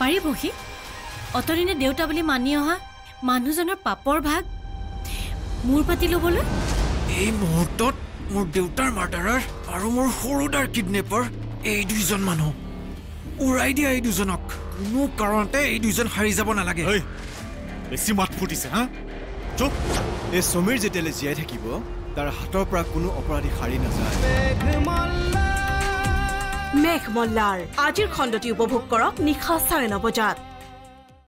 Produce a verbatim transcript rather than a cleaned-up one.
পাৰিবহি অতৰিনে দেউতা বুলি মানি অহা মানুহজনৰ পাপৰ ভাগ মোৰ পাতি লবলৈ এই মুহূৰ্তত মোৰ দেউতাৰ মাৰ্ডাৰাৰ আৰু মোৰ সৰুদাৰ কিডনেপাৰ এই দুজন মানুহ উৰাই দিয়া এই দুজনক কোনো কাৰণতে এই দুজন হাৰি যাব নালাগে এই বেছি মাত ফুটিছে হা চুপ এই সমীৰ যেতিয়ালে জিয়াই থাকিব তাৰ হাতৰ পৰা কোনো অপৰাধী হাৰি নাযায় মেঘমল্লাৰ আজিৰ খণ্ডটি উপভোগ কৰক নিশা চাৰে ন বজাত